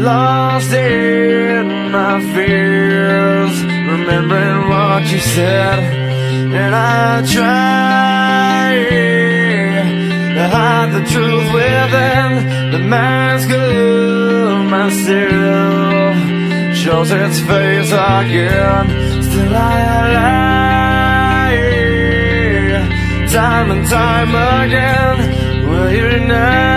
I'm lost in my fears, remembering what you said, and I try to hide the truth within the mask of myself. Shows its face again, still I lie, time and time again. Will you deny?